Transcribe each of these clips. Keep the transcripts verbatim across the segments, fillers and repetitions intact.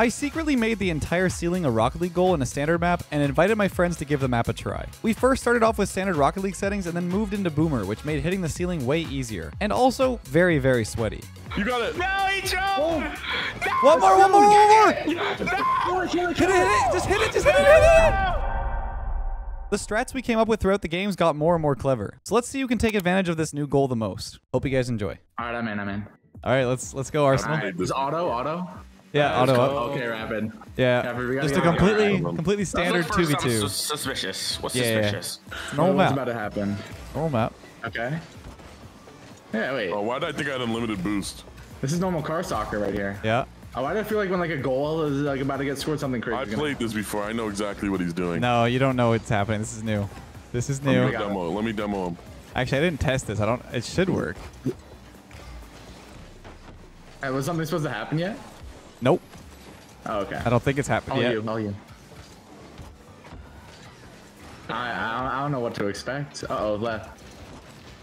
I secretly made the entire ceiling a Rocket League goal in a standard map and invited my friends to give the map a try. We first started off with standard Rocket League settings and then moved into Boomer, which made hitting the ceiling way easier. And also very, very sweaty. You got it. No, he jumped! No, one more, one more, one more! No. Can I hit it? Just hit it, just hit it, hit it! The strats we came up with throughout the games got more and more clever. So let's see who can take advantage of this new goal the most. Hope you guys enjoy. All right, I'm in, I'm in. All right, let's let's go, Arsenal. All right, this auto, auto? Yeah, uh, auto up. Oh, okay, rapid. Yeah, yeah we just a completely right. completely standard two v two. What's suspicious? What's yeah, suspicious? Yeah. It's normal map. What's about to happen? Normal map. Okay. Yeah, wait. Oh, why did I think I had unlimited boost? This is normal car soccer right here. Yeah. Oh, why do I feel like when like a goal is like about to get scored, something crazy? I played this before. I know exactly what he's doing. No, you don't know what's happening. This is new. This is new. Let me demo. Let me demo him. Actually, I didn't test this. I don't. It should work. Hey, was something supposed to happen yet? Nope. Oh, okay. I don't think it's happened all yet. You, all you. I, I don't, I don't know what to expect. Uh oh, left.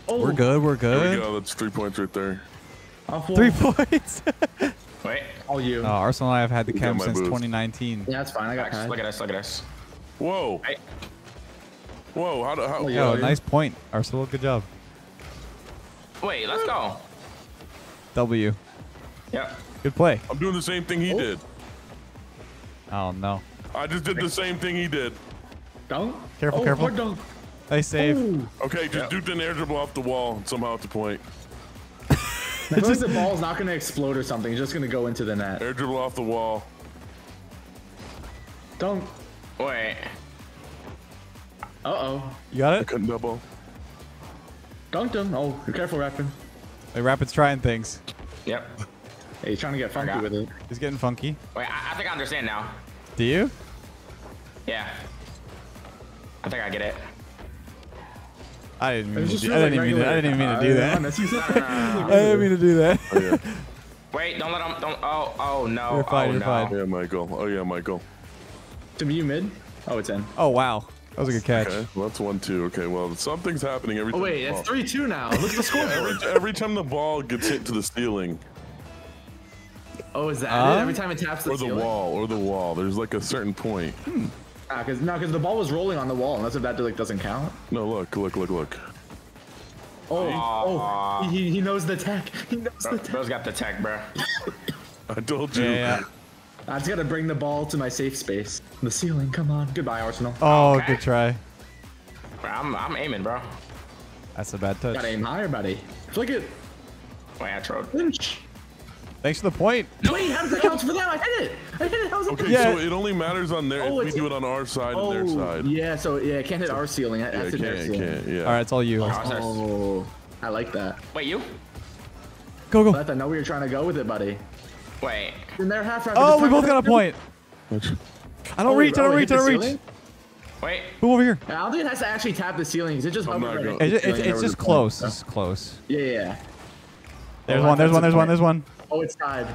Oh, we're good. We're good. There we go. That's three points right there. Three points. Wait, all you. No, Arsenal and I have had the cam since boost. twenty nineteen. Yeah, that's fine. I got it. Look at us. Look at us. Whoa. Hey. Whoa. How do, how, oh, yo, nice point, Arsenal. Good job. Wait, let's go. W. Yeah. Good play. I'm doing the same thing he oh. did. Oh, no. I just did the same thing he did. Don't. Careful, oh, careful. Don't. I save. Oh. Okay, just yeah. do an air dribble off the wall and somehow at the point. It's like the ball's not going to explode or something. It's just going to go into the net. Air dribble off the wall. Don't. Wait. Uh-oh. You got it? I couldn't double. Dunked him. Oh, be careful, Rapid. Hey, Rapid's trying things. Yep. Hey, he's trying to get funky with it. He's getting funky. Wait, I, I think I understand now. Do you? Yeah. I think I get it. I didn't mean to do that. I didn't mean to do that. I didn't mean to do that. Wait, don't let him. Don't. Oh, oh no. You're fine. Oh, you're no. fine. Yeah, Michael. Oh yeah, Michael. To me, you mid. Oh, it's in. Oh wow, that was a good catch. Okay, well, that's one two. Okay, well something's happening every. Oh, time. Oh wait, it's three two now. Look at the scoreboard. every, every time the ball gets hit to the ceiling. Oh, is that uh, it? Every time it taps the or ceiling. Or the wall, or the wall. There's like a certain point. Hmm. Ah, cause no, cause the ball was rolling on the wall, unless if that like doesn't count. No, look, look, look, look. Oh, uh, oh, he he knows the tech. He knows bro, the tech. Bro's got the tech, bro. I told you. Yeah, yeah. I just gotta bring the ball to my safe space. The ceiling, come on. Goodbye, Arsenal. Oh, okay. Good try. Bro, I'm I'm aiming, bro. That's a bad touch. Gotta aim higher, buddy. Flick it. Wait, I tried. Lynch. Thanks for the point. Wait, how does that count for them? I did it. I did it. How was it? Okay, yeah. So it only matters on their. Oh, we do it on our side oh, and their side. Yeah, so yeah, it can't hit our ceiling. It has yeah, to their ceiling. Can't, yeah. All right, it's all you. Oh, I like that. Wait, you? Go go. Let them know where you're trying to go with it, buddy. Wait. In their half rapid, oh, we both got a point. I don't oh, reach. I don't reach. I don't reach. Wait. Move over here. I don't think it has to actually tap the ceilings. It just. Right it's, it's, it's just close. It's close. Yeah, yeah. There's one. There's one. There's one. There's one. Oh, it's tied.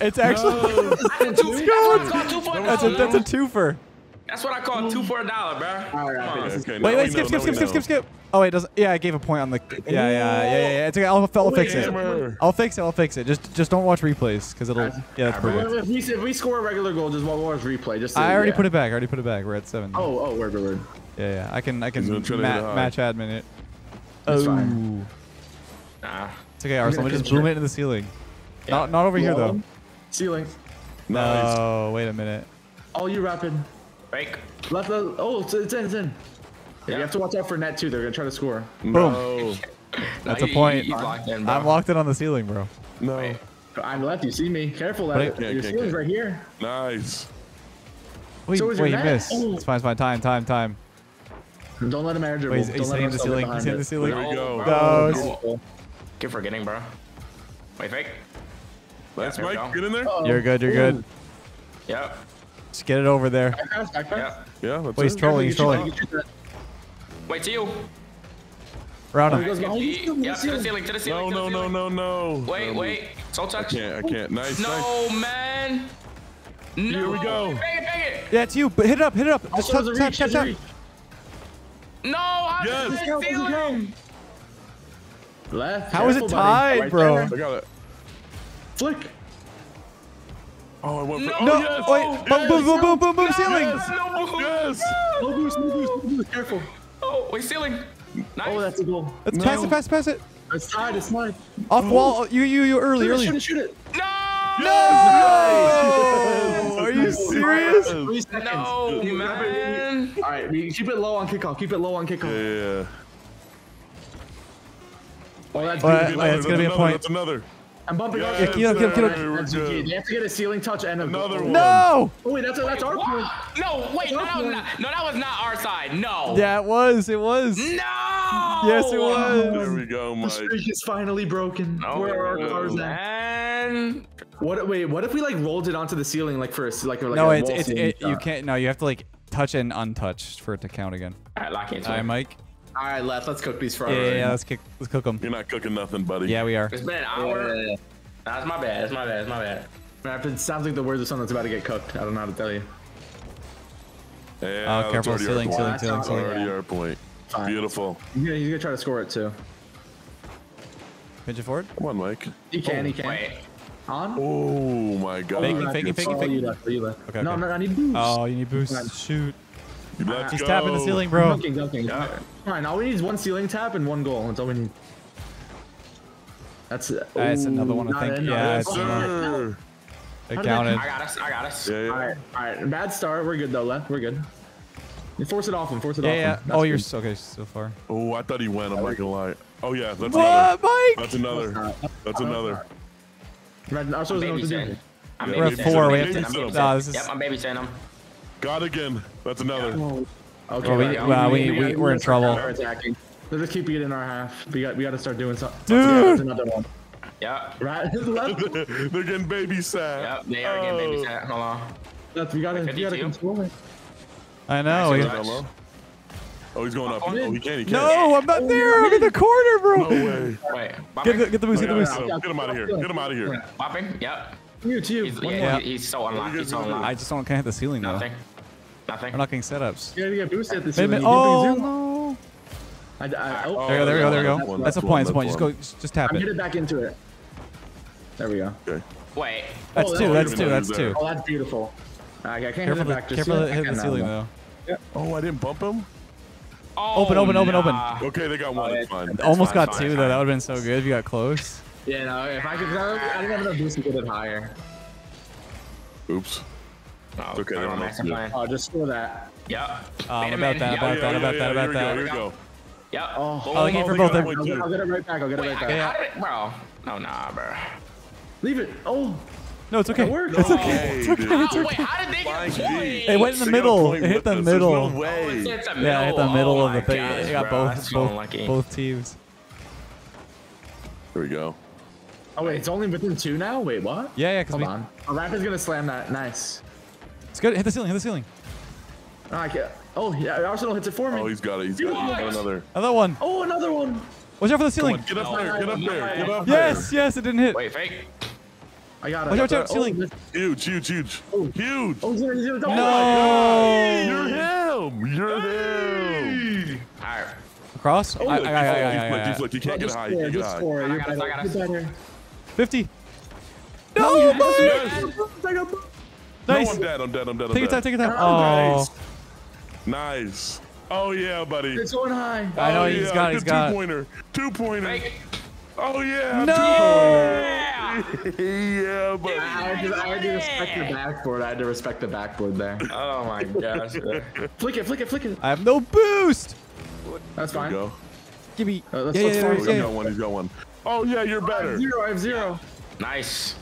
It's actually. No. That's, a that's, a, that's a twofer. That's what I call a two for a dollar, bro. All right, okay, okay, wait, wait, skip, know, skip, skip, skip, skip, skip. Oh, wait, doesn't. Yeah, I gave a point on the. Yeah, yeah, yeah, yeah. yeah. It's okay. I'll, I'll fix it. I'll fix it. I'll fix it. Just, just don't watch replays, cause it'll. Yeah, that's perfect. If we, if we score a regular goal, just watch replay. Just. So, I already yeah. put it back. I already put it back. We're at seven. Oh, oh, word, word. Yeah, yeah. I can, I can ma match admin it. That's oh. Fine. Nah. It's okay, Arsenal. We just boom it into the ceiling. Yeah. Not, not over yeah. here though. Ceiling. Nice. Oh, wait a minute. All you Rapid. Fake. Left. The, oh, it's, it's in. It's in. Yeah. You have to watch out for net too. They're gonna try to score. No. Boom. That's no, a point. You, you locked in, bro. I'm locked in on the ceiling, bro. No. Wait. I'm left. You see me? Careful, left. Your ceiling's right here. Nice. Wait, so wait, he net? missed. Oh. It's fine. It's fine. Time. Time. Time. Don't let him air dribble. He's hitting the ceiling. He's hitting the ceiling. There we go. No. no. Keep forgetting, bro. Wait, fake. That's yeah, Mike. Get in there. Uh-oh. You're good. You're good. Ooh. Yep. Just get it over there. Back pass, back pass. Yeah. yeah Wait, he's trolling. He's trolling. Wait to you. Round him. Oh, yep, to the ceiling. To the ceiling. No, no, no, no, no. Wait, wait. Soul touch. I can't. I can't. Nice. No, nice. man. No. Here we go. Bang it, bang it. Yeah, it's you. But hit it up. Hit it up. Just touch, touch, touch, touch. No. I'm yes. The ceiling. Left. How is it tied, bro? I got it. Flick. Oh, I went for no, oh, yes. Wait, yes. Boom, boom, boom, boom, boom, yes. Ceiling! Yes! No, yes. No boost, no boost, no boost, careful. Oh, wait, ceiling. Nice. Oh, that's a goal. Let's no. pass it, pass it, pass it. It's tied, it's tied. Off oh. wall, you, you, you, early, early. Shoot it, shoot it. No! No! Yes. Are you serious? Three seconds. No, man. All right, keep it low on kickoff. Keep it low on kickoff. Yeah. yeah. Oh, that's, oh, good. Good. Oh, that's gonna another, be a point. That's another. I'm bumping yes, up. Yeah, get up, get up, get up. They have to get a ceiling touch and a another goal. One. No! Oh, wait, that's, a, that's wait, our point. No, wait, no, no, not, no, that was not our side. No. Yeah, it was. It was. No! Yes, it was. There we go, Mike. The streak is finally broken. No, Where are our cars no. at? What? Wait, what if we like rolled it onto the ceiling like for a like a like no, a it's, wall it's, it, you can't. No, you have to like touch and untouch for it to count again. All right, lock it. All right, Mike. All right, left. Let's cook these fries. Yeah, yeah, yeah, let's cook. Let's cook them. You're not cooking nothing, buddy. Yeah, we are. It's been an hour. Yeah. Nah, it's my bad. It's my bad. It's my bad. Man, it sounds like the words of something that's about to get cooked. I don't know how to tell you. Yeah, oh, careful! Ceiling, ceiling, ceiling, ceiling. Already our point. Fine. Beautiful. Yeah, he's gonna try to score it too. Pinch it forward. Come on, Mike. He can. Oh, he can. Wait. On. Oh my God. Fake it, fake it, fake it, fake it. Okay. No, okay. no, I need boost. Oh, you need boost. Shoot. Let's He's go. tapping the ceiling, bro. Dunking, dunking. Yeah. Fine, all we need is one ceiling tap and one goal. That's all we need. That's it. Ooh, that's another one, I think. Yeah, it's another. It counted. I got us. I got us. Yeah, yeah. All right, all right. Bad start. We're good, though, left. We're good. You force it off him. Force it yeah, off yeah. him. That's oh, you're so, okay so far. Oh, I thought he went. I'm not gonna lie. Oh, yeah. That's another. Mike? That's another. That's another. Our shows know what to do. We're at four. We have to. Nah, this is. Yep, I'm babysitting him. God again. That's another. Okay. Well, we, well, we, we, we, we're in trouble. They're just keeping it in our half. We got, we got to start doing something. Dude. Yeah, that's another one. Yeah. Right. They're getting baby sat. Yep. They are oh. getting baby sat. Hold on. That's, we got to control it. I know. Nice he he oh, he's going up. Oh, he can't. He can't. No, I'm not oh, there. I'm in the corner, bro. No way. Wait. Get the, get the boost. Get the boost. No, no, no. Get him out of here. Get him out of here. Bopping. Yep. You too. He's, yeah, he's so unlocked. He's so unlocked. I just don't can't hit the ceiling though. Nothing. Nothing. We're not getting setups. You gotta get boosted at the ceiling. Oh, no. I, I, oh. There we go, there we go, there we go. That's, one, that's, that's a point, that's a point. Just go, just, just tap I'm it. Get it back into it. There we go. Okay. Wait. That's oh, two, that's two, that's two. There. Oh, that's beautiful. I can't careful hit it back. Just careful hitting the ceiling, though. Yeah. Oh, I didn't bump him? Oh, open, open, open, nah. open. Okay, they got one. It's fine. Almost got two, though. That would have been so good if you got close. Yeah, no, if I could, I didn't have enough boost to get it higher. Oops. Oh, okay, they're on the Oh, just score that. Yep. Um, about that, about that, about that, about that. Here we go. Yep. Oh, I'll get it for both of them. I'll get it right back. I'll get it right back. Bro. No, nah, bro. Leave it. Oh. No, it's okay. It's okay. It's okay. It's okay. Wait, how did they get it? It went in the middle. It hit the middle. Yeah, it hit the middle of the thing. It got both, both, both teams. Here we go. Oh, wait, it's only within two now? Wait, what? Yeah, yeah, because we... Hold on. A rapper's going to slam that. Nice. It's good. Hit the ceiling. Hit the ceiling. Oh, I can't. Oh, yeah. Arsenal hits it for me. Oh, he's got it. He's got, he's got another. Another one. Oh, another one. Watch out for the ceiling. Get up there. Get up there. Get up there. Yes, yes. It didn't hit. Wait, fake. I got it. Watch out for the ceiling. Huge, huge, huge. Oh. Huge. Oh, zero, zero, no. Oh, you're him. You're hey. him. All right. Cross? Oh, I, I, I, I, I, I, I, I. You can't get high. You can't get high. fifty. No, Mike! Nice. No, I'm dead. I'm dead. I'm dead. Take your time. Take your time. Oh, nice. Oh yeah, buddy. It's going high. I know he's got. He's got. Two pointer. Two pointer. Oh yeah. No. Yeah, buddy. I had to respect the backboard. I had to respect the backboard there. Oh my gosh. Flick it. Flick it. Flick it. I have no boost. That's fine. Go. Give me. Uh, let's yeah, let's yeah, yeah, yeah. He's got one. He's got one. Oh yeah, you're better. I have zero. I have zero. Nice.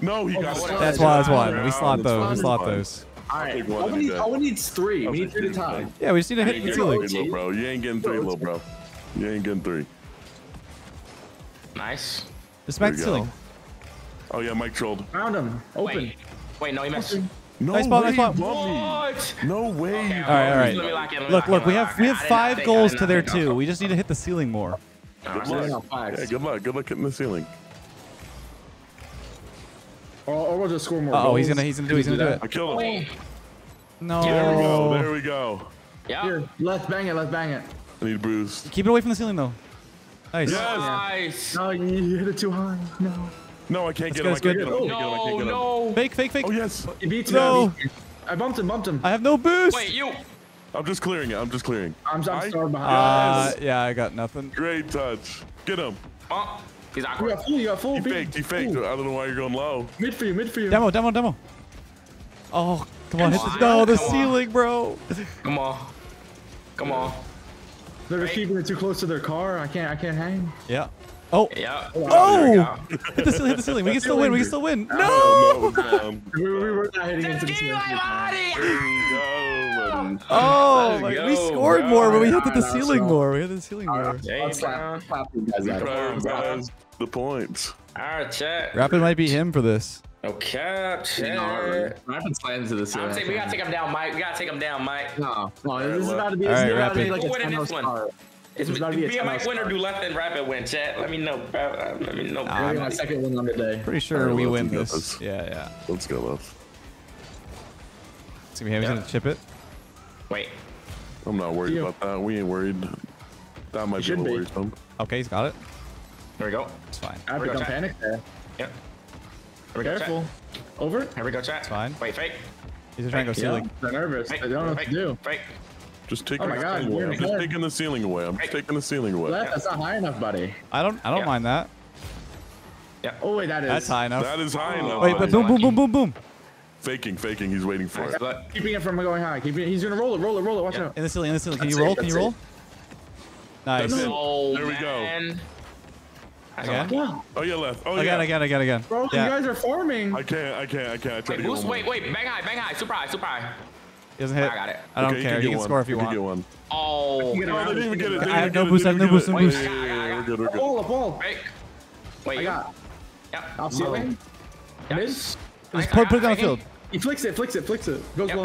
No, he oh, got it. That's why. That's why. We slot those. We slot those. All right. All we need, all we need is three. We need three to tie. Yeah, we just need to hit the ceiling, bro. You ain't getting three, little bro. You ain't getting three. Nice. Just back the ceiling. Oh yeah, Mike trolled. Round him. Open. Wait, Wait no, he missed. No nice ball, nice ball. What? No way. Okay, all right, all right. In, look, look, we have we have five think, goals to their two. Go. We just need to hit the ceiling more. Good luck. Yeah, good luck. Good luck hitting the ceiling. Or, or we'll just score more. Uh oh, he's gonna he's gonna do he's gonna do it. I killed him. No. There we go. There we go. Yeah. Here, left bang it. Left bang it. I need bruised. Keep it away from the ceiling though. Nice. Yes. Nice. No, you hit it too high. No. No, I can't get him. I can't get him. No, no. Fake, fake, fake. Oh, yes. It beats no. me. I bumped him, bumped him. I have no boost. Wait, you. I'm just clearing it. I'm just clearing. I'm, I'm I, sorry behind. Uh, yes. Yeah, I got nothing. Great touch. Get him. Oh, he's awkward. You got full, you got full. He faked, he faked. Ooh. I don't know why you're going low. Mid for you, mid for you. Demo, demo, demo. Oh, come on. Hit the, no, the come ceiling, on. bro. Come on. Come on. They're right. keeping it too close to their car. I can't, I can't hang. Yeah. Oh! Yeah. Oh! oh hit the ceiling! Hit the ceiling! We can still win! We can still win! No! no, no, no. we, we were not hitting into the ceiling. Oh! oh like, go, we scored bro. more, but we hit the ceiling so. more. We hit the ceiling All more. Right, I'll slap, slap you guys out. The points. All right, chat. Rapid might be him for this. Okay, chat. Rapid slams to the ceiling. I'm saying we gotta take him down, Mike. We gotta take him down, Mike. No, no, this is about to be like a ten-house car. It's it's be, be a Mike winner, do left and rapid win, chat. Let me know, bro. Let me know. Nah, my second win on the day. Pretty sure we win this. this. Yeah, yeah. Let's go, left. It's gonna be him. He's yeah. gonna chip it. Wait. I'm not worried about that. We ain't worried. That might you be a little worrisome. Okay, he's got it. There we go. It's fine. I don't panic there. Yep. Here we Careful. Go, chat. Over. Here we go, chat. It's fine. Wait, fake. He's trying to go ceiling. I'm nervous. Fake. I don't know fake. what to do. Fake. Just taking, oh my God, away. I'm just taking the ceiling away. I'm just taking the ceiling away. That's not high enough, buddy. I don't. I don't yeah. mind that. Yeah. Oh wait, that is. That's high enough. That is high oh. enough. Wait, but boom, boom, boom, boom, boom. Faking, faking. He's waiting for it. But keeping it from going high. Keep it, he's gonna roll it, roll it, roll it. Watch yeah. out. In the ceiling, in the ceiling. Can that's you roll? It, Can you roll? It. Nice. Oh, there we go. Again? Yeah. Oh yeah, left. Oh again, yeah. Again, again, again. Bro, yeah. you guys are farming. I can't. I can't. I can't. I wait, boost, wait, wait. Bang high, bang high. Super high, super high. He doesn't hit. I got it. I don't okay, care. You can, you can score if you, you want. Get one. Oh, no, I didn't even get it. I have no boost. I have no boost. No boost. Wait, yeah, we're good. We're good. Ball, ball. Wait. Wait. I got. Yep. I'll see you. Miss. Just put it downfield. He flicks it. Flicks it. Flicks it. Goes well.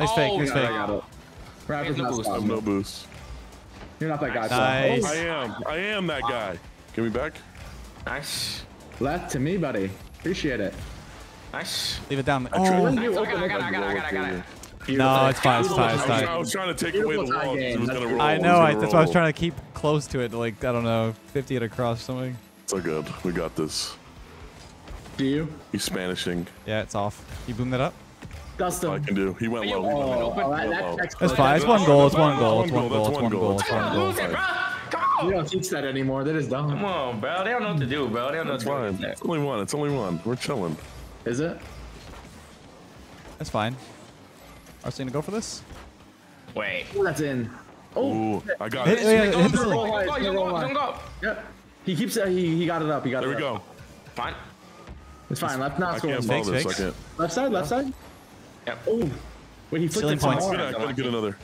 Nice fake. Nice fake. I got it. Rapid boost. I have no boost. You're not that guy. Nice. I am. I am that guy. Give me back. Nice. Left to me, buddy. Appreciate it. Nice. Leave it down. Oh, I got it. I got it. I got it. I got it. No, it's fine, it's fine, it's fine. I was trying to take away the wall because it was going to roll. I know, I, that's why I was trying to keep close to it, like, I don't know, fifty at a cross or something. So good, we got this. Do you? He's Spanishing. Yeah, it's off. You boom that up? Dustin. I can do. He went low. Oh, oh, that, that's, that's, that's fine, it's one goal, it's one goal, it's one goal, it's one goal, it's one goal. It's one goal. Come on. You don't teach that anymore, that is dumb. Come on, bro, they don't know what to do, bro. They don't know what to do. It's only one, it's only one. We're chilling. Is it? That's fine. Are we going to go for this? Wait. Oh, that's in. Oh, Ooh, I got it. Don't go. Yep. He keeps it. He, he got it up. He got there it There we up. go. Fine. It's fine. Left not scoring. Fix, fix. Left side, left side. Yep. Oh. Wait, he flipped it. I gotta get another.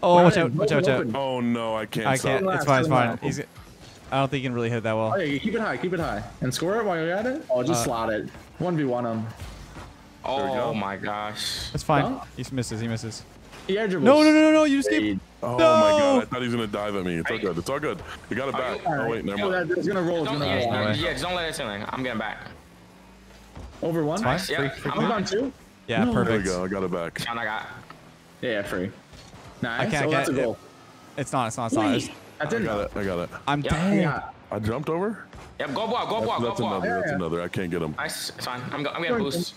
Oh, watch out. Watch out. Watch out. Oh, no. I can't. I can't. It's fine. It's fine. He's, I don't think he can really hit that well. Oh, yeah, keep it high. Keep it high. And score it while you're at it. Oh, just uh, slot it. one v one him. Oh my gosh. That's fine. Huh? He misses. He misses. He no, no, no, no, no. You just keep. Oh no. my God. I thought he was going to dive at me. It's all good. It's all good. We got it back. Oh, wait. Never mind. It's going to roll. Don't, yeah, yeah, yeah, just don't let it sit in. I'm getting back. Over one? It's fine. Yeah. Free, free, I'm on two. Yeah, no. perfect. There we go. I got it back. I got. Yeah, free. Nice. I can't oh, get it. Goal. It's not. It's not. It's not. It's, I, I got it. I got it. I'm yep. dead. Yeah. I jumped over? Yep. Go ball. Go ball. That's, go that's ball. another. That's another. I can't get him. Nice. It's fine. I'm going to boost.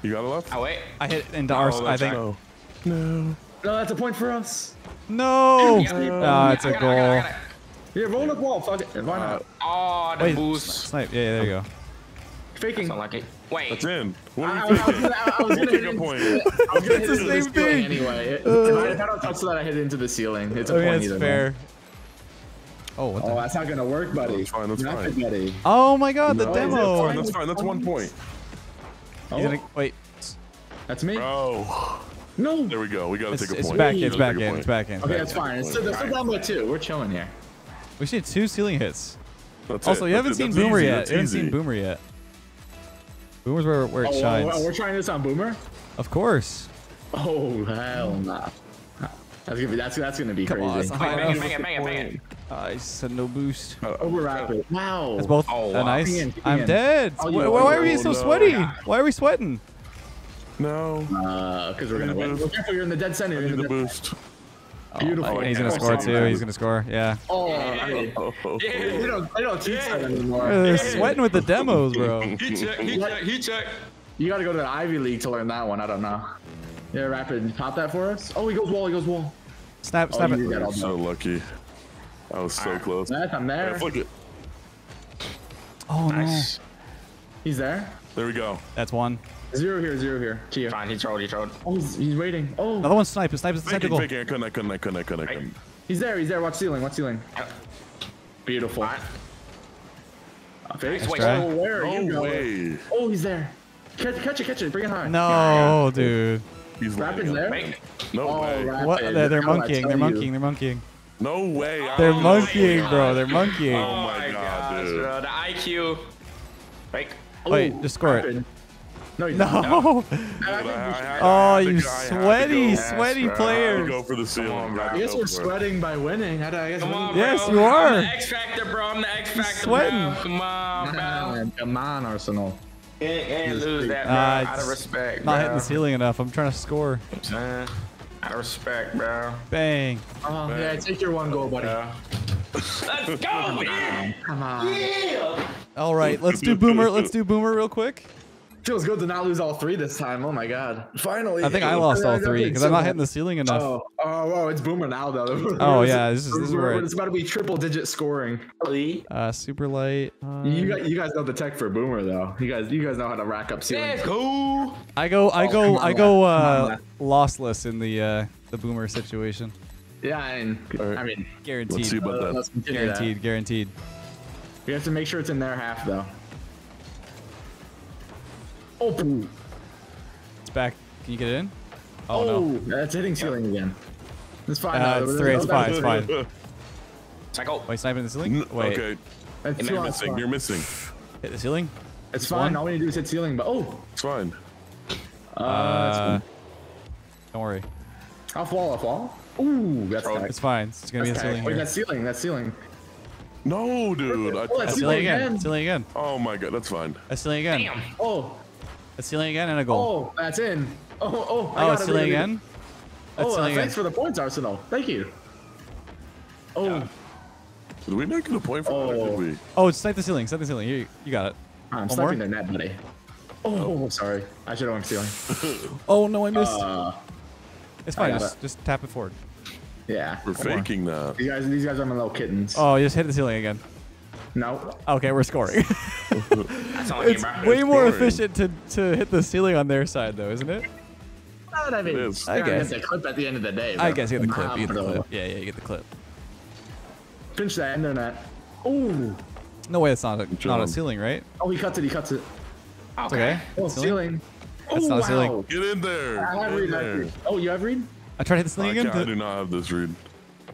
You got it left? Oh, wait. I hit into no, ours, I think. No. no. No, that's a point for us. No. Yeah. no. no it's yeah, a goal. It, it, yeah, roll the ball. Fuck it. Why not? Oh, the wait, boost. Snipe. Yeah, yeah, there you go. Faking. That's like wait. That's in. What are you thinking? I was going to hit a point. I was going to hit the ceiling anyway. It, uh, if I don't touch that, I hit into the ceiling. It's a I mean, point either. That's fair. Man. Oh, what oh that's not going to work, buddy. That's fine. That's fine. Oh, my God. The demo. That's fine. That's one point. Oh. Gonna, wait, that's me. Oh no! There we go. We gotta it's, take a it's point. Back, it's back in. It's back in. Okay, that's fine. It's still down by two. We're chilling here. We should have two ceiling hits. That's also, it. you haven't that's seen Boomer easy. yet. That's you haven't easy. seen Boomer yet. Boomer's where where it oh, shines. Oh, we're trying this on Boomer. Of course. Oh hell nah. That's gonna be that's that's gonna be Come crazy. On, bang it, bang it, bang it, bang it. I said no boost. Uh, Over rapid. Wow. That's both oh, wow. nice. Keep in, keep I'm in. dead. Oh, why, why are we so sweaty? No. Why are we sweating? No. Uh, because we're gonna win. Be careful, you're in the dead center. I need the, the boost. Center. Oh, beautiful. He's going to score, too. He's going to score. Yeah. Oh, I mean, yeah. We don't, I don't teach yeah. that anymore. They're yeah. sweating with the demos, bro. He checked. He checked. He checked. You got to go to the Ivy League to learn that one. I don't know. Yeah, Rapid, pop that for us. Oh, he goes wall. He goes wall. Snap, snap oh, it. I'm so lucky. I was so right. close. Nice, I'm there. Yeah, oh, nice. No. He's there. There we go. That's one. Zero here, zero here. To you. Fine, he trolled, he trolled. Oh, he's, he's waiting. Oh. Another one's snipe. His snipe is the tentacle. I couldn't, I couldn't, I couldn't, I couldn't, I couldn't. He's there, he's there. Watch ceiling, watch ceiling. Yep. Beautiful. Fine. Okay. Nice. Wait, so where are you going? No way. Oh, he's there. Catch, catch it, catch it. Bring it high. No, yeah, yeah. dude. He's Rapid's there. Wait. No oh, way. Rapid. What? They're, they're monkeying, they're monkeying, they're monkeying. No way. Oh, they're monkeying, God. bro. They're monkeying. Oh, my God, dude. Bro, the I Q. Wait. Wait, oh, just score Rapid. it. No, you no. no. Oh, you sweaty, sweaty yes, players. Go for the ceiling. I guess we're sweating it. by winning. How do I guess Come on, yes, bro. you are. I'm the X Factor, bro. I'm the X Factor. Sweating. Bro. Come on, man. Come on, Arsenal. You ain't, you ain't lose that, bro. Uh, out of respect, bro. Not hitting the ceiling enough. I'm trying to score. Uh, out of respect, bro. Bang. Oh, Bang. yeah, take your one goal, buddy. Yeah. Let's go, man. Come on. Yeah. All right, let's do Boomer. Let's do Boomer real quick. Feels good to not lose all three this time. Oh my God! Finally, I think I lost all three because I'm not hitting the ceiling enough. Oh, oh, oh it's Boomer now though. Oh yeah, this is, this is where it's about to be triple-digit scoring. Uh, super light. Uh, you guys, you guys know the tech for Boomer though. You guys, you guys know how to rack up ceilings. Go! I go, I go, I go uh, lossless in the uh, the Boomer situation. Yeah, I mean, I mean, guaranteed. Let's see about that. Let's guaranteed, that. guaranteed. We have to make sure it's in their half though. Oh, it's back. Can you get it in? Oh, oh no. That's hitting ceiling yeah. again. It's fine. Uh, it's three. It's fine. It's fine. Cycle. Wait, sniping the ceiling? Wait. Okay. That's You're missing. You're missing. Hit the ceiling? It's, it's fine. One. All we need to do is hit ceiling, but oh. It's fine. Uh, uh Don't worry. Off wall, off wall. Ooh, that's fine. It's fine. It's going to be a ceiling. Wait, that's ceiling. That's ceiling. No, dude. Oh, that's, that's ceiling again. again. That's ceiling again. Oh, my God. That's fine. That's ceiling again. Damn. Oh. That's ceiling again and a goal. Oh, that's in. Oh, oh, I oh, got it. Ceiling again. That's oh, ceiling thanks again. for the points, Arsenal. Thank you. Oh. Yeah. Did we make it a point for oh. that, or did we? Oh, it's like the ceiling. Set the ceiling. You, you got it. I'm sniping their net, buddy. Oh, oh, sorry. I should have went ceiling. Oh, no, I missed. Uh, it's fine. Just, it. just tap it forward. Yeah. We're faking that. These guys, these guys are my little kittens. Oh, you just hit the ceiling again. No. Okay, we're scoring. That's all it's game, way more efficient to, to hit the ceiling on their side, though, isn't it? Not, I mean, it is. I guess. Get the clip at the end of the day. Though. I guess you get the clip. You get the clip. Yeah, yeah, you get the clip. Pinch that internet. Oh. No way, it's not a, not a ceiling, right? Oh, he cuts it. He cuts it. It's okay. Oh, ceiling. That's oh, not wow. a ceiling. Get in there. I have read, I have read. Oh, you have read? I tried to hit the ceiling oh, again. I do not have this read.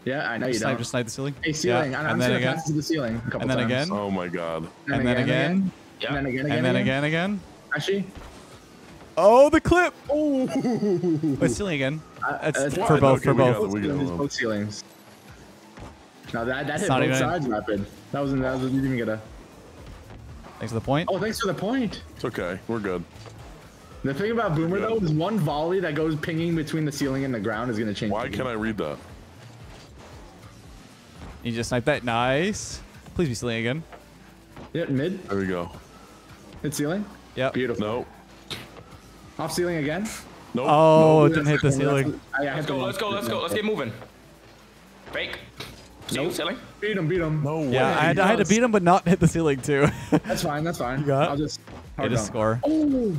Yeah, I know you don't. Just snipe the ceiling. Hey, ceiling. Yeah. And I'm then gonna again. Pass to the ceiling a couple and then times. again. Oh my God. And, and then again. again. And then again. And then again. Again. Actually. Oh, the clip. Oh. Wait, ceiling again. That's uh, for both. Okay, for both. We got, we got both ceilings. No, that that hit both even. sides Rapid. That wasn't. That wasn't even gonna. Thanks for the point. Oh, thanks for the point. It's okay. We're good. The thing about Boomer yeah. though is one volley that goes pinging between the ceiling and the ground is gonna change. Why can't I read that? You just sniped that. Nice. Please be ceiling again. Yeah, mid. There we go. Hit ceiling? Yeah. Beautiful. No. Off ceiling again? Nope. Oh, no. Oh, didn't hit the ceiling. Let's go, let's go, let's go. Let's get moving. Fake. Nope. Ceiling. Beat him, beat him. No way. Yeah, I had, I had to beat him, but not hit the ceiling too. That's fine, that's fine. You got it? I'll just, I'll just score. Oh.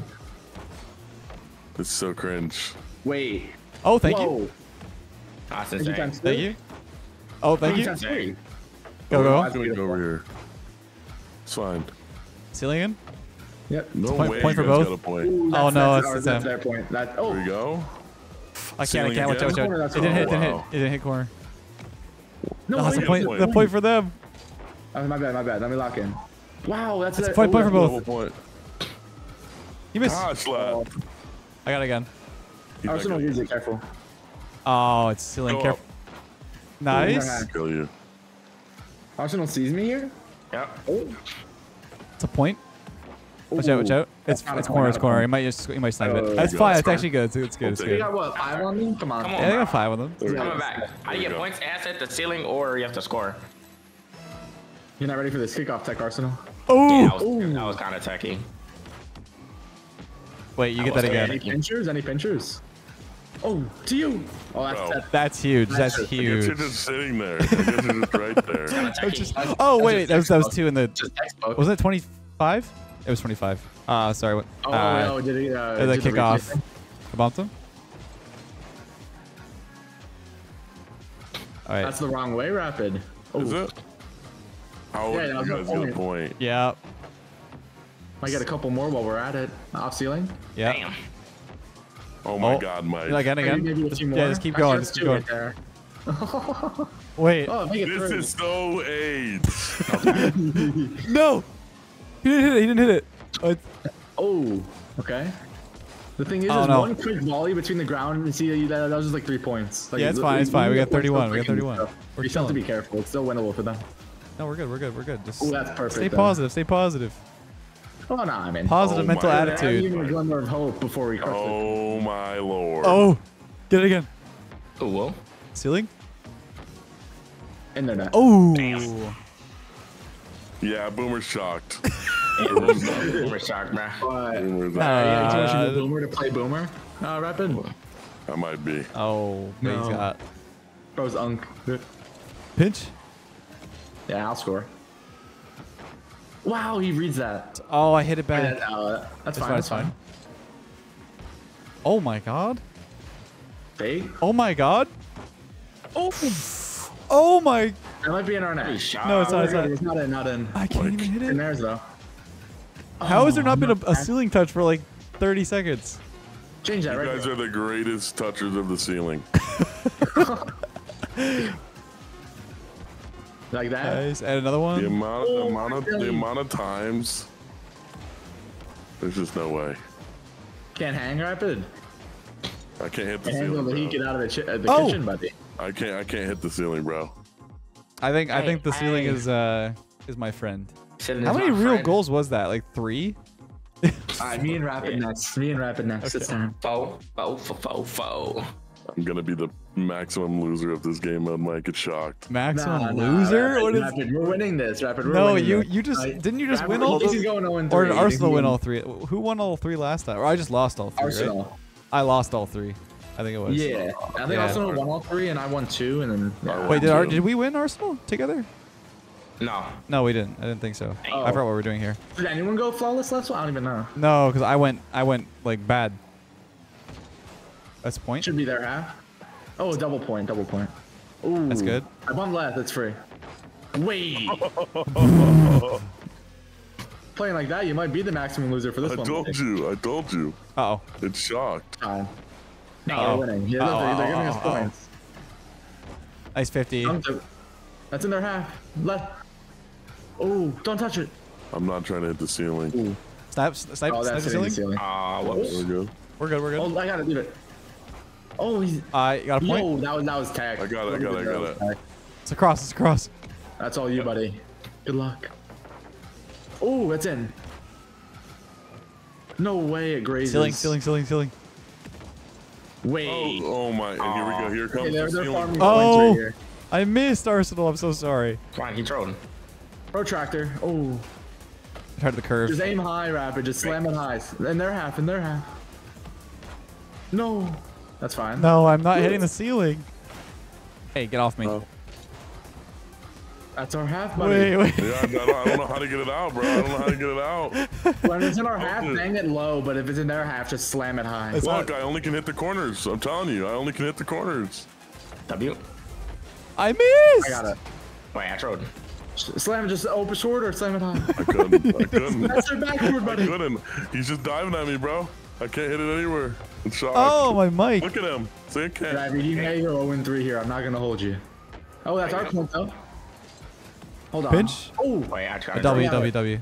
It's so cringe. Wait. Oh, thank Whoa. you. Awesome. Thank you. Thank you. Oh, thank you. Go, go. I think we go over here. It's fine. Ceiling in? Yep. No point, way. Point for both. Ooh, oh, no. That's, that's, that's, that's, that's that point. That, oh. There we go. I can't. I can't. Watch out. Watch out. It didn't hit. It didn't hit. It didn't hit corner. No, that's the point. The point for them. Oh, my bad. My bad. Let me lock in. Wow. That's a point. Point for both. You missed. Ah, slap. I got it again. Arsenal use it. Careful. Oh, it's ceiling. Careful. Nice. Kill you. Arsenal sees me here? Yep. Oh. It's a point. Watch out, watch out. It's it's corner, it's corner. He might just he might snipe it. That's fine, it's actually good. It's good, it's good. You got what, five on them? Come on. Come on. Yeah, I got five on them. Coming back. I get points, ass at the ceiling, or you have to score. You're not ready for this kickoff tech, Arsenal. Oh, yeah, that was, was kind of techy. Wait, you get that again. Any pinchers? Any pinchers? Oh, to you. Oh, that's, that's, that's huge. That's, that's huge. It's just sitting there. It's just right there. Just, oh, wait. That was, that was two in the... Was it twenty-five? It was twenty-five. Ah, uh, sorry. Oh, uh, no. Did he... Uh, did the kickoff. I bumped him. All right. That's the wrong way, Rapid. Oh. Is it? How yeah, that was you guys get a point? Yeah. I get a couple more while we're at it. Off ceiling. Yeah. Damn. Oh my oh. God, Mike. Like, again, again. Maybe just, yeah, just keep going. Just keep going. There. Wait. Oh, this through. Is so AIDS. No. He didn't hit it. He didn't hit it. Oh. oh okay. The thing is, oh, there's no. one quick volley between the ground and see that, that was just like three points. Like, yeah, it's fine. It's fine. We got thirty-one. We got thirty-one. We're we just have to be careful. It's still winnable for them. No, we're good. We're good. We're good. Just oh, that's perfect. Stay though. positive. Stay positive. Oh, no, I mean, positive oh mental attitude. Even a glimmer of hope before we crush oh it. my lord! Oh, get it again. Oh, whoa. Ceiling. In there now. Oh. Damn. Yeah, Boomer's shocked. Boomer's shocked, Boomer shocked, man. But, Boomer's uh, uh, Boomer to play Boomer. Uh, Rapid. I might be. Oh, no. He's got. Bro's unk. Pinch. Yeah, I'll score. Wow, he reads that. Oh, I hit it back. That, uh, that's, that's fine. That's fine. fine. Oh my God. Hey. Oh my God. Oh. Oh my. That might be in our net. Shot. No, it's not. It's not. It's not in. Not in. I can't like, even hit it. In theirs though. How oh, has there not I'm been not a, a ceiling touch for like thirty seconds? Change that. You right guys there. are the greatest touchers of the ceiling. Like that. Nice. And another one. The amount, oh, the, amount of, the amount of times. There's just no way. Can't hang Rapid. I can't hit the can't ceiling. The heat get out of the, uh, the oh. kitchen, buddy. I can't. I can't hit the ceiling, bro. I think. Hey, I think the ceiling hey. is uh is my friend. Should've How many real friend. goals was that? Like three. All right, me and Rapid yeah. next. Me and Rapid next. Okay. It's time. Foe, foe, foe, foe. I'm gonna be the maximum loser of this game. I might get shocked. Maximum nah, nah, loser? Rapid, what is... Rapid, we're winning this, Rapid. We're no, winning you, you just... Uh, didn't you just Rapid, win all three? Going or did Arsenal win all three? Who won all three last time? Or I just lost all three, Arsenal. Right? I lost all three. I think it was. Yeah. I think yeah. Arsenal won all three, and I won two, and then... Yeah. Wait, did, our, did we win Arsenal together? No. No, we didn't. I didn't think so. Oh. I forgot what we were doing here. Did anyone go flawless last one? I don't even know. No, because I went, I went, like, bad. That's a point. Should be their half. Oh, double point, double point. Ooh. That's good. I won last, that's free. Wait. Playing like that, you might be the maximum loser for this I one. I told mistake. you, I told you. Uh-oh. It's shocked. Uh-oh. No, uh-oh. They're winning. Yeah, uh-oh. they're, they're giving us points. Nice fifty. That's in their half. Left. Oh, don't touch it. I'm not trying to hit the ceiling. Ooh. Snap, snap, oh, snap the ceiling? The ceiling. Uh, well, we're good. We're good, we're good. Oh, I gotta leave it. Oh, he's... I uh, got a point. No, that was, that was tag. I got it, I got it, I got it. It's a cross, it's a cross. That's all you, buddy. Good luck. Oh, that's in. No way it grazes. Ceiling, ceiling, ceiling, ceiling. Wait. Oh, oh my, and here we go, here comes okay, the ceiling. Oh, right here. I missed Arsenal, I'm so sorry. Come on, keep trolling. Protractor, oh. I tried the curve. Just aim high, Rapid, just slam it high. In their half, in their half. No. That's fine. No, I'm not yes. hitting the ceiling. Hey, get off me. Oh. That's our half, buddy. Wait, wait. Yeah, I, don't, I don't know how to get it out, bro. I don't know how to get it out. When it's in our half, dang it low, but if it's in their half, just slam it high. That's Look, not... I only can hit the corners. I'm telling you, I only can hit the corners. W. I missed. I got it. Wait, I tried. Slam it just open short or slam it high? I couldn't. I couldn't. That's your backward, buddy. I couldn't. He's just diving at me, bro. I can't hit it anywhere. I'm shocked. Oh, my mic. Look at him. See, I can't. Ravi, you may go zero and three here. I'm not going to hold you. Oh, that's our point, though. Hold on. Pinch? Oh, wait, I tried. W, W, W.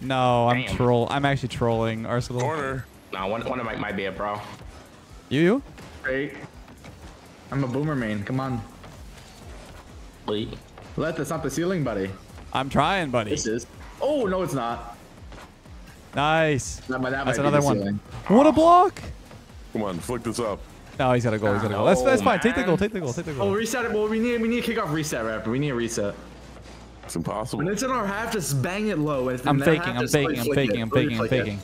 No, I'm troll. I'm actually trolling. Arsenal. Corner. No, one, one of them might be it, bro. You, you? Great. I'm a Boomer main. Come on. Wait. Let that's not the ceiling, buddy. I'm trying, buddy. This is. Oh, no, it's not. Nice. That, that That's another one. Oh. What a block. Come on, flick this up. No, he's got to go. He's got to go. That's, that's fine. Take the goal. Take the goal. Take the goal. Oh, reset it. Well, we need we need a kickoff reset, Rapper. We need a reset. It's impossible. When it's in our half, just bang it low. And I'm faking. I'm faking. I'm faking. I'm faking. I'm faking.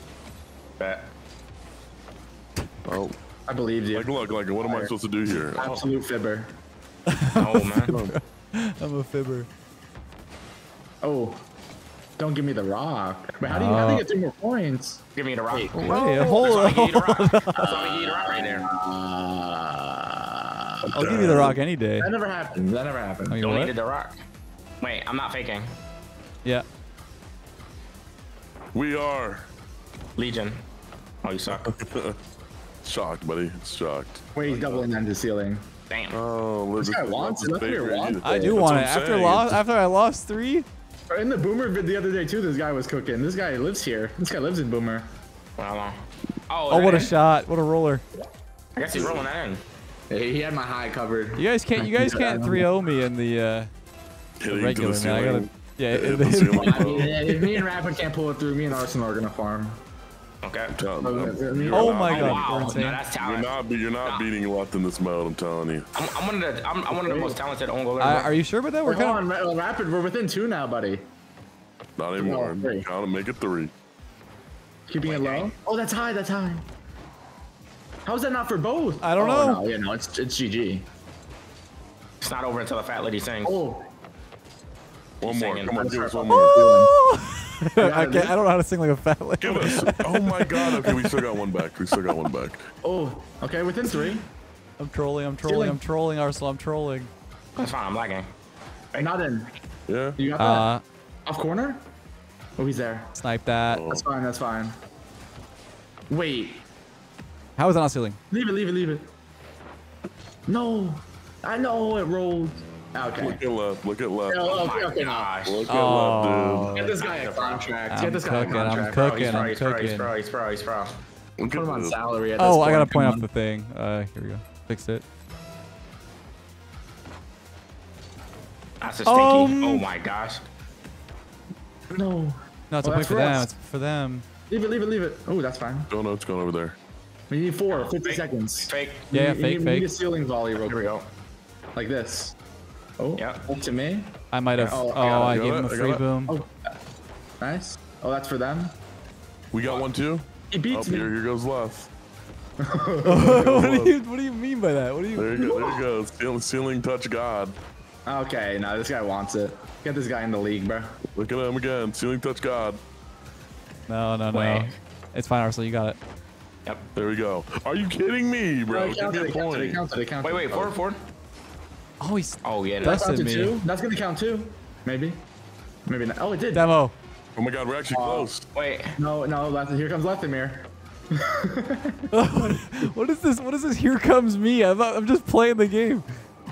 Bet. Oh. I believe you. Like, look, like, what am I supposed to do here? Absolute oh. fibber. Oh, man. I'm a fibber. Oh. Don't give me the rock. But how do you, how do you get three more points? Give me the rock. Hey, oh, hold on. That's all we need, a rock right there. Uh, I'll give you the rock any day. That never happened. That never happened. Oh, you needed the rock. Wait, I'm not faking. Yeah. We are. Legion. Oh, you suck. Shocked, buddy. Shocked. Wait, he's doubling on the ceiling. Damn. Oh, Liz, I, wants it. Wants I do That's want it. After lost, after I lost three. In the Boomer vid the other day too, this guy was cooking. This guy lives here. This guy lives in Boomer. Wow. Oh, oh what in? a shot! What a roller. I guess he's rolling that in. Hey, he had my high covered. You guys can't. You guys can't three oh me in the, uh, the regular. The man. I gotta. Yeah. Hit hit the I mean, if me and Rapid can't pull it through, me and Arsenal are gonna farm. Okay. Oh, oh my not, God! Wow. No, that's talent. You're not, you're not nah. beating Luft in this mode. I'm telling you. I'm, I'm one of the, I'm, I'm one of the most talented on goal. Uh, are you sure about that? We're kind of Rapid. We're within two now, buddy. Not anymore. Count to make it three. Keeping it low. Oh, that's high. That's high. How is that not for both? I don't oh, know. No, yeah, no, it's it's G G. It's not over until the fat lady sings. Oh. One She's more. Singing. Come on, give us one more. Oh. I, can't, I don't know how to sing like a fat lady. Give us. Oh my God. Okay, we still got one back. We still got one back. Oh, okay, within three. I'm trolling, I'm trolling, Stealing. I'm trolling, Arsenal, I'm trolling. That's fine, I'm lagging. Hey, not in. Yeah. You got that? Uh, Off corner? Oh, he's there. Snipe that. Oh. That's fine, that's fine. Wait. How is that not stealing? Leave it, leave it, leave it. No. I know it rolled. Okay. Look at left. Look at left. Oh, okay, okay, gosh. Look at oh. left, dude. Get this guy a contract. I'm Get this guy cooking, a contract. I'm cooking. I'm cooking. He's pro. He's pro. He's pro. Put him on salary at this Oh, point. I gotta point out the thing. Uh, here we go. Fix it. That's a stinky. Um, oh my gosh. No. No, it's oh, a point for them. It's for them. Leave it. Leave it. Leave it. Oh, that's fine. Don't know what's going over there. We need four. Fifty fake. seconds. Fake. Yeah. yeah we, fake. We fake. Need a ceiling volley. Real quick. Go. Like this. Oh, yeah. To me. I might have. Oh, oh I, I gave him a free boom. Oh. Nice. Oh, that's for them. We got one too. He beats oh, me. Here, here goes left. what, do you, what do you mean by that? What do you? There you go. There you go. Ceiling, ceiling touch God. Okay, no, this guy wants it. Get this guy in the league, bro. Look at him again. Ceiling touch God. No, no, no. Wait. It's fine, Arsenal. You got it. Yep. There we go. Are you kidding me, bro? No, counted, it, counted, it, counted, it, counted, wait, wait, forward, forward. Oh, he's oh yeah, that's gonna count two. That's gonna count two, maybe, maybe not. Oh, it did. Demo. Oh my God, we're actually uh, close. Wait, no, no. Left, here comes Leftimir. What is this? What is this? Here comes me. I'm, I'm just playing the game.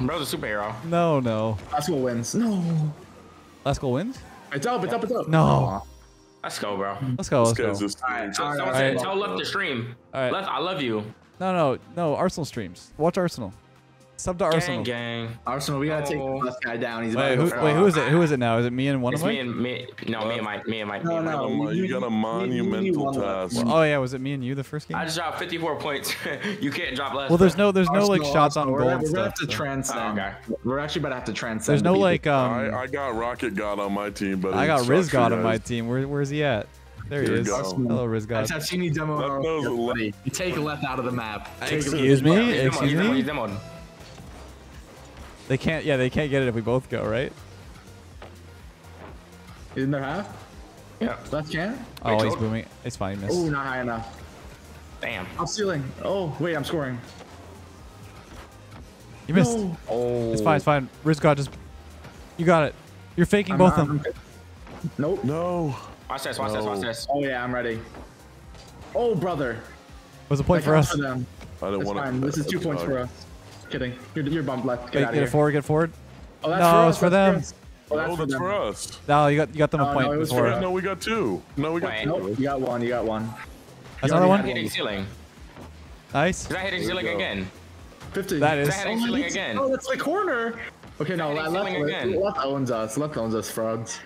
Bro's a superhero. No, no. Last goal wins. No. Last goal wins. It's up. It's up. It's up. No. Let's go, bro. Let's go. Let's, let's go. go. All right. So, All right. Tell Left to stream. All right. Left, I love you. No, no, no. Arsenal streams. Watch Arsenal. Sub to gang, Arsenal. Gang. Arsenal, we gotta oh. take this guy down. He's wait, who, wait, who is it? Who is it now? Is it me and one it's of me and me. No, uh, me and Mike. Me and Mike. No, me and Mike. No, no, you, you got a monumental task. Well, oh yeah, was it me and you the first game? I just dropped fifty-four points. You can't drop less. Well, there's no, there's Arsenal, no like shots Arsenal. on goal. We're, we're gonna have to so. transcend. Oh, okay. We're actually about to have to transcend. There's no like um. I, I got Rocket God on my team, but I got Riz God on my team. Where, where's he at? There he is. Hello, Riz God. I've seen you demo. You take Left out of the map. Excuse me. Excuse me. They can't, yeah, they can't get it if we both go, right? In their half? Yeah. Left can? Oh, he's booming. It's fine, he missed. Oh, not high enough. Damn. I'm stealing. Oh, wait, I'm scoring. You missed. No. Oh. It's fine, it's fine. Riz God just, you got it. You're faking I'm both not, of them. I'm... Nope. No. Watch this, watch no. this, watch this. Oh, yeah, I'm ready. Oh, brother. What's the point for us? For them. I don't want to. This is two points for us. Kidding. You're, you're bump left. Get, Wait, get it forward. Get forward. Oh, that's no, for us. it's for that's them. For us. Oh, that's, oh, that's for, for us. No, you got you got them a no, point. No, before. For, no, we got two. No, we got Wait. two. Nope. You got one. You got one. That's another one. Hitting ceiling. Nice. Is that hitting ceiling again? Fifty. That is. Is that hitting ceiling again? Oh, that's the corner. Okay, no, left, left owns us. Left owns us, frogs.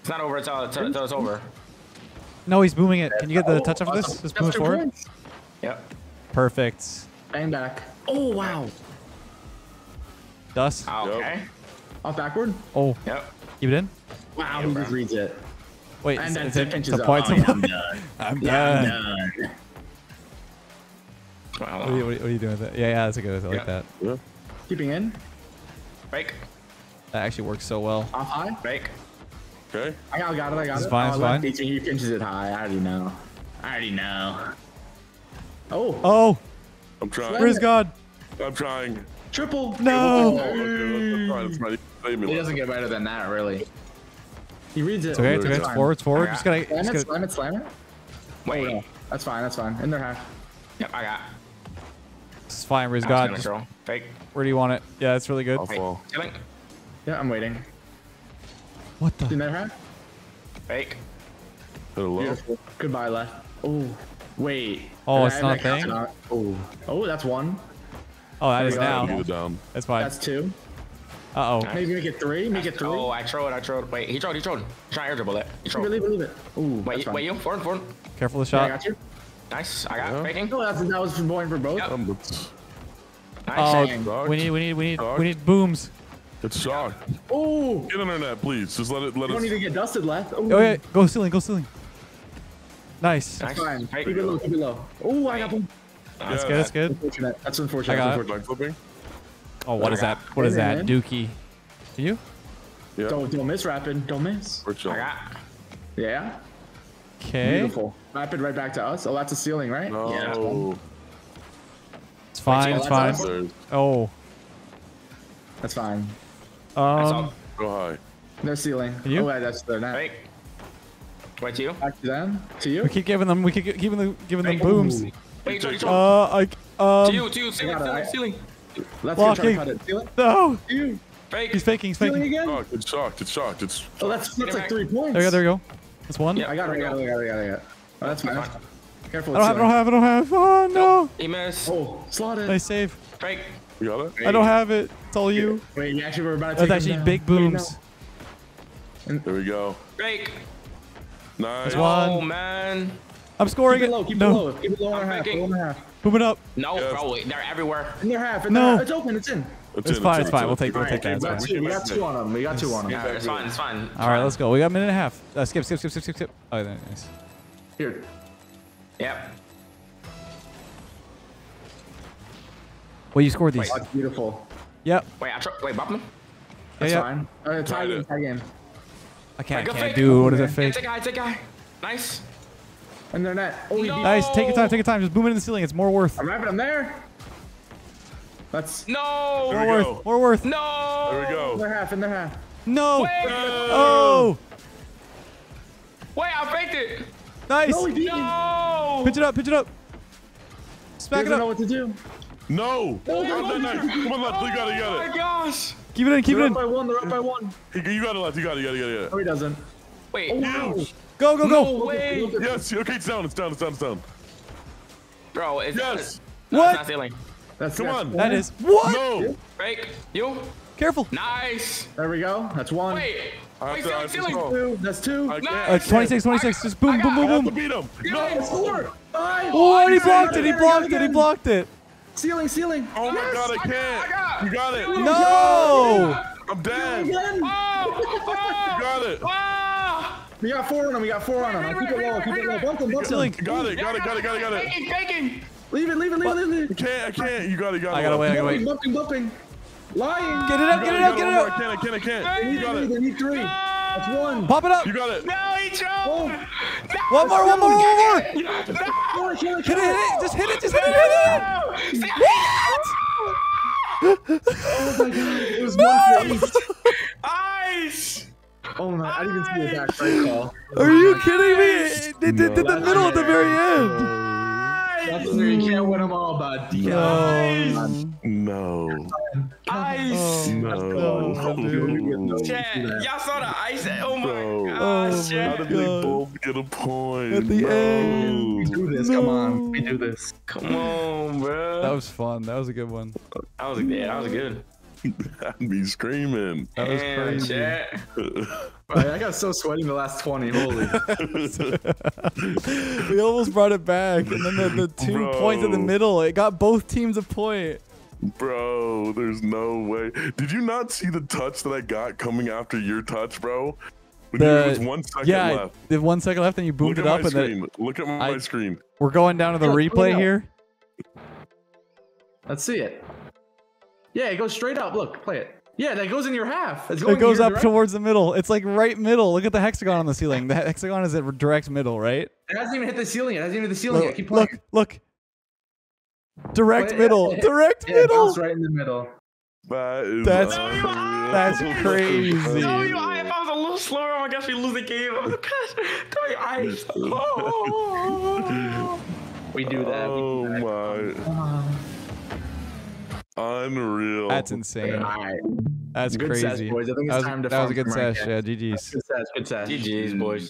It's not over until it's, it's over. No, he's booming it. Can you get the oh, touch off of this? Just move forward. Points. Yep. Perfect. Bang back. Oh, wow. Dust. Okay. Off backward. Oh. Yep. Keep it in. Wow, yeah, he bro. just reads it. Wait, and is, then is it the points? Oh, yeah, I'm done. I'm yeah, done. I'm done. Wow. What, are you, what are you doing with it? Yeah, yeah, that's a good one. I like yeah. that. Keeping in. Break. That actually works so well. Off high. Break. Okay. I got, I got it. I got it's it. Fine, oh, it's fine. He pinches it high. I already know. I already know. Oh. Oh. I'm trying. Where's God? I'm trying. Triple. No. Oh, okay. That's right. That's right. He doesn't get better than that, really. He reads it. It's okay. It's okay. It's forward. It's forward. Just gotta. Slam it. Slam it. Slam it. Wait. Oh, no. That's fine. That's fine. In their half. Yep. I got. It's fine. Riz God. Just, fake. Where do you want it? Yeah, that's really good. Awful. Yeah, I'm waiting. What the? In their half. Fake. Beautiful. Goodbye, left. Oh. Wait. Oh, it's not a thing. Oh. Oh, that's one. Oh, that is now. That's fine. That's two. Uh oh. Maybe make it three. Make it three. Oh, I trolled. I trolled. Wait, he trolled. He trolled. Try air dribble it. He trolled. Leave it. Leave it. Ooh. Wait. Wait. You. Forward. Forward. Careful of the shot. Yeah, I got you. Nice. I got yeah. faking. Oh, that's, that was for going for both. Yep. Nice. Oh, we need. We need. We need. Dark. We need booms. It's shot. Yeah. Oh. Get on our net, please. Just let it. Let you us. Don't need to get dusted left. Ooh. Oh yeah. Go ceiling. Go ceiling. Nice. That's fine. Keep it low. Keep it low. Oh, I got boom. That's good. That's good. That's unfortunate. I got it. Oh, what is that? What is that, Dookie? Do you? Yeah. Don't don't miss rapid. Don't miss. I got. Yeah. Okay. Beautiful. Rapid right back to us. Oh, that's a ceiling, right? No. Yeah. It's fine. It's fine. Oh. That's fine. Um. Go high. No ceiling. You? Oh, yeah, that's the net. Wait to you? Back to them. To you. We keep giving them. We keep giving them. Giving them booms. Wait, wait, wait. Uh, I. Um. To you. To you. Ceiling. Ceiling. Let's try to cut it. Steal it. No. Dude. Fake. He's faking. He's faking. Again? Oh, it's shocked. It's shocked. It's shocked. Oh, that's, that's like three points. There you go. There you go. That's one. Yeah, I got it. I got it. I got it. I got it. I got it. Oh, that's fine. Careful. I don't have. I don't have. I don't have. Oh no. Nope. He missed. Oh, slotted. Nice save. Fake. You got it. I don't have it. It's all you. Wait, you actually were about to take it. That's actually big booms. There we go. Fake. Nice. That's one. Oh man. I'm scoring it. Keep it low. Keep it low. Keep it low on half. Low on half. Boom it up. No, yes. bro, they're everywhere. In their half. In their no. half. It's open. It's in. It's, it's in, fine. It's, it's fine. We'll take, we'll take that. It's fine. We got two on them. We got two on them. Yeah, it's fine. It's fine. All right, let's go. We got a minute and a half. Uh, skip, skip, skip, skip, skip, skip. Oh, nice. Here. Yep. Well, you scored these. Wait, that's beautiful. Yep. Wait, I try, wait, bop him. That's yeah, fine. All right, tie game. Tie game. I can't, I can't do. What is that fake? It's a guy. It's a guy. Nice. And they're not. Oh, no. Nice. Take your time. Take your time. Just boom it in the ceiling. It's more worth. I'm wrapping them there. That's no. More worth. Go. More worth. No. There we go. In their half. In their half. No. Wait. Oh. Wait, I faked it. Nice. No, no. Pitch it up. Pitch it up. Smack it up. I don't know what to do. No. No. Come on, left. You gotta get it. Oh my gosh. Keep it in. Keep it in. They're up by one. They're up by one. You got it left. You got it. You got it. You got it. No, he doesn't. Wait. Oh, no. Wow. Go, go, go! No way! Yes, okay, it's down, it's down, it's down, it's down. Bro, it's... Yes! No, what? It's not ceiling. That's, Come that's on. That is... What? No! Break. You? Careful. Nice! There we go. That's one. Wait. Wait, to, ceiling, ceiling. Two. That's two. Nice. Uh, twenty-six, twenty-six. I, Just boom, boom, boom, boom. I have to beat him. No! It's four! Five! Oh, and he blocked it, he blocked it, he blocked it. Ceiling, ceiling. Oh my God, I can't. You got it. No! I'm dead. You got it. We got four on him. We got four on him. Right, right, keep it low. Right, keep it low. Right, right, right, right, right. Got it. Got it. Got it. Got it. Got it. Faking. Faking. Leave it. Leave it. Leave it. Leave it. I can't. I can't. You got it. Got it. I gotta wait. I gotta wait. Bumping. Bumping. Lying. Get it up. Get it up. Get it up. I can't. I can't. I can't. You got it. They need three. That's one. Pop it up. You got it. No, he jumped. One more. One more. One more. Hit it. Hit it. Just hit it. Just hit it. Hit it. What? Oh my God. It was one. Ice. Oh my, I didn't even see the backside call. Are you kidding me? They did no, the middle at the very end. Nice. That's you can't win them all, bud. Nice. No. Ice. No. No. no. no. Y'all saw the ice. Oh my Bro. gosh. How did they both get a point? At the no. end. We do this. No. Come on. We do this. Come on, bro. That was fun. That was a good one. That was, yeah, that was good. I'd be screaming. That was Damn, crazy. Chat. I got so sweaty in the last twenty. Holy. We almost brought it back. And then the, the two Bro. points in the middle, it got both teams a point. Bro, there's no way. Did you not see the touch that I got coming after your touch, bro? When the, was one second yeah, left. Yeah, one second left and you boomed it up. And then Look at my I, screen. We're going down to the yeah, replay here. Let's see it. Yeah, it goes straight up. Look, play it. Yeah, that goes in your half. It's going it goes up direction. towards the middle. It's like right middle. Look at the hexagon on the ceiling. The hexagon is at direct middle, right? It hasn't even hit the ceiling. It hasn't even hit the ceiling look, yet. Keep playing. Look, look. Direct middle. Direct yeah, middle. It's right in the middle. That is that's that's crazy. No, you, I, if I was a little slower, oh my gosh, we lose the game. Oh my gosh. No, you, I, oh. We do that. Oh we do that. my. Unreal. That's insane. Right. That's good crazy. Sash, boys. I think it's that was, time to that was a good sash. Right yeah, G G's. Good sash. Good sash. G G's, boys.